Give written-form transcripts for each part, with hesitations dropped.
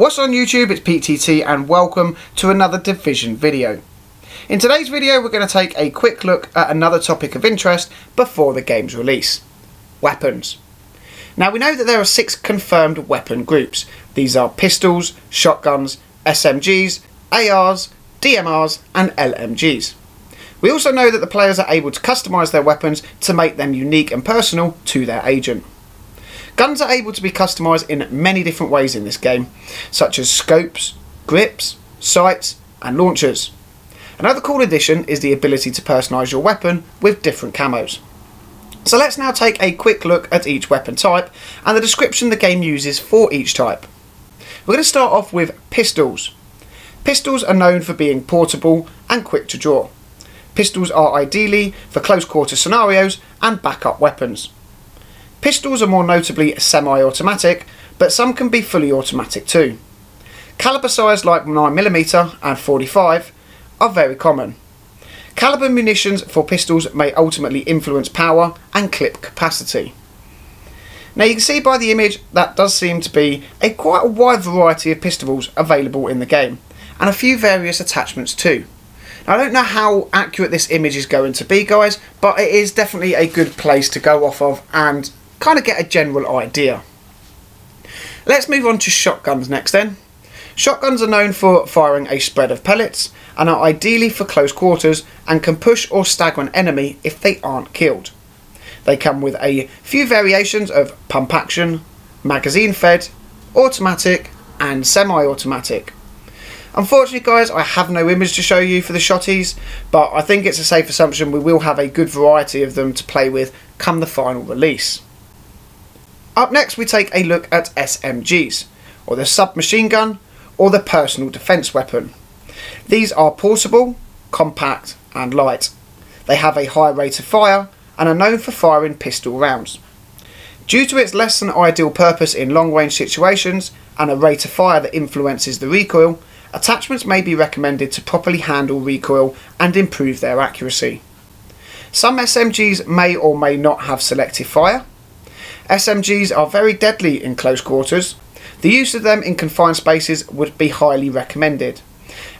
What's on YouTube? It's PTT and welcome to another Division video. In today's video we're going to take a quick look at another topic of interest before the game's release. Weapons. Now we know that there are 6 confirmed weapon groups. These are pistols, shotguns, SMGs, ARs, DMRs and LMGs. We also know that the players are able to customise their weapons to make them unique and personal to their agent. Guns are able to be customised in many different ways in this game, such as scopes, grips, sights and launchers. Another cool addition is the ability to personalise your weapon with different camos. So let's now take a quick look at each weapon type and the description the game uses for each type. We're going to start off with pistols. Pistols are known for being portable and quick to draw. Pistols are ideally for close quarter scenarios and backup weapons. Pistols are more notably semi-automatic, but some can be fully automatic too. Caliber size like 9mm and 45 are very common. Caliber munitions for pistols may ultimately influence power and clip capacity. Now you can see by the image that does seem to be quite a wide variety of pistols available in the game, and a few various attachments too. I don't know how accurate this image is going to be, guys, but it is definitely a good place to go off of and kind of get a general idea. Let's move on to shotguns next then. Shotguns are known for firing a spread of pellets and are ideally for close quarters and can push or stagger an enemy if they aren't killed. They come with a few variations of pump action, magazine fed, automatic and semi-automatic. Unfortunately guys, I have no image to show you for the shotties, but I think it's a safe assumption we will have a good variety of them to play with come the final release. Up next we take a look at SMGs, or the submachine gun, or the personal defence weapon. These are portable, compact and light. They have a high rate of fire and are known for firing pistol rounds. Due to its less than ideal purpose in long range situations and a rate of fire that influences the recoil, attachments may be recommended to properly handle recoil and improve their accuracy. Some SMGs may or may not have selective fire. SMGs are very deadly in close quarters. The use of them in confined spaces would be highly recommended.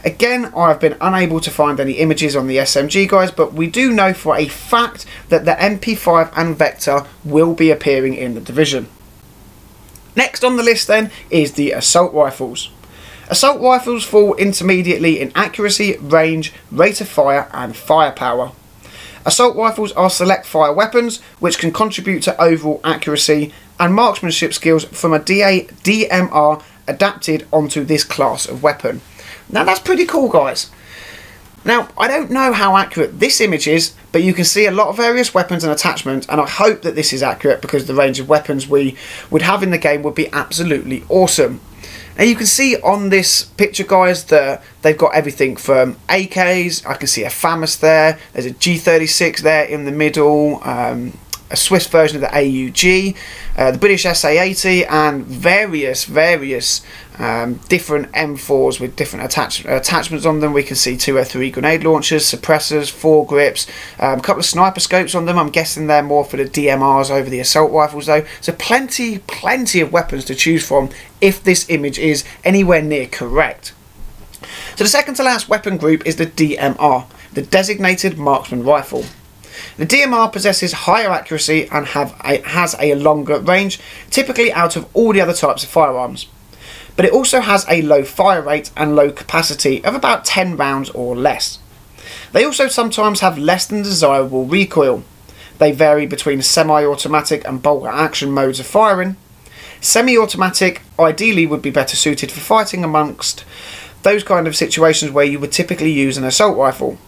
Again, I have been unable to find any images on the SMG guys, but we do know for a fact that the MP5 and Vector will be appearing in the Division. Next on the list then is the assault rifles. Assault rifles fall intermediately in accuracy, range, rate of fire and firepower. Assault rifles are select fire weapons which can contribute to overall accuracy and marksmanship skills from a DMR adapted onto this class of weapon. Now that's pretty cool guys. Now I don't know how accurate this image is, but you can see a lot of various weapons and attachments, and I hope that this is accurate because the range of weapons we would have in the game would be absolutely awesome. And you can see on this picture guys that they've got everything from AKs, I can see a FAMAS there, there's a G36 there in the middle, a Swiss version of the AUG, the British SA-80 and various different M4s with different attachments on them. We can see 2 or 3 grenade launchers, suppressors, 4 grips, a couple of sniper scopes on them. I'm guessing they're more for the DMRs over the assault rifles though. So plenty of weapons to choose from if this image is anywhere near correct. So the second to last weapon group is the DMR, the Designated Marksman Rifle. The DMR possesses higher accuracy and has a longer range, typically out of all the other types of firearms. But it also has a low fire rate and low capacity of about 10 rounds or less. They also sometimes have less than desirable recoil. They vary between semi-automatic and bolt action modes of firing. Semi-automatic ideally would be better suited for fighting amongst those kind of situations where you would typically use an assault rifle.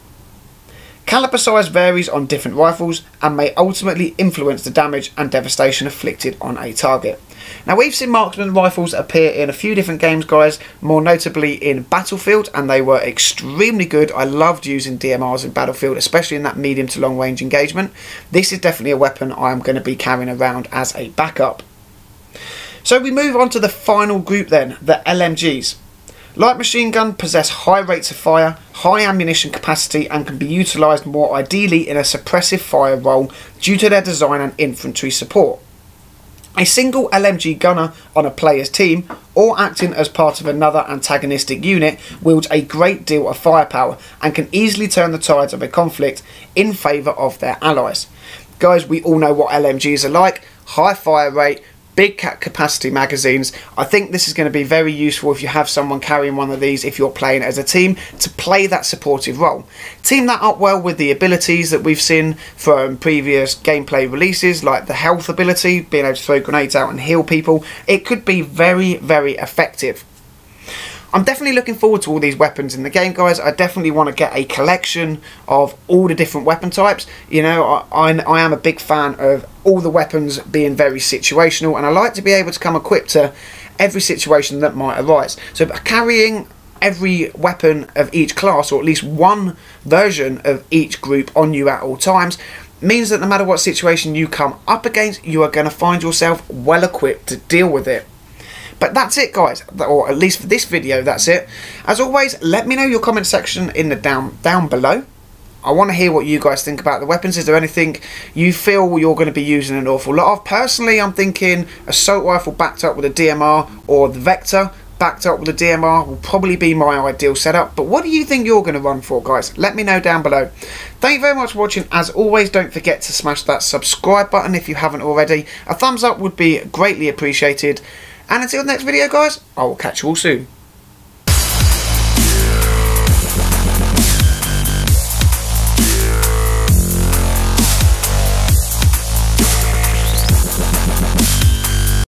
Caliber size varies on different rifles and may ultimately influence the damage and devastation afflicted on a target. Now we've seen marksman rifles appear in a few different games guys, more notably in Battlefield, and they were extremely good. I loved using DMRs in Battlefield, especially in that medium to long range engagement. This is definitely a weapon I'm going to be carrying around as a backup. So we move on to the final group then, the LMGs. Light machine gun possess high rates of fire, high ammunition capacity and can be utilised more ideally in a suppressive fire role due to their design and infantry support. A single LMG gunner on a player's team or acting as part of another antagonistic unit wields a great deal of firepower and can easily turn the tides of a conflict in favour of their allies. Guys, we all know what LMGs are like, high fire rate, big capacity magazines. I think this is going to be very useful if you have someone carrying one of these, if you're playing as a team, to play that supportive role. Team that up well with the abilities that we've seen from previous gameplay releases, like the health ability, being able to throw grenades out and heal people. It could be very, very effective. I'm definitely looking forward to all these weapons in the game, guys. I definitely want to get a collection of all the different weapon types. You know, I am a big fan of all the weapons being very situational, and I like to be able to come equipped to every situation that might arise. So carrying every weapon of each class, or at least one version of each group on you at all times, means that no matter what situation you come up against, you are going to find yourself well equipped to deal with it. But that's it, guys, or at least for this video, that's it. As always, let me know your comment section in the down below. I want to hear what you guys think about the weapons. Is there anything you feel you're going to be using an awful lot of? Personally, I'm thinking assault rifle backed up with a DMR, or the Vector backed up with a DMR will probably be my ideal setup. But what do you think you're going to run for, guys? Let me know down below. Thank you very much for watching. As always, don't forget to smash that subscribe button if you haven't already. A thumbs up would be greatly appreciated. And until the next video, guys, I will catch you all soon.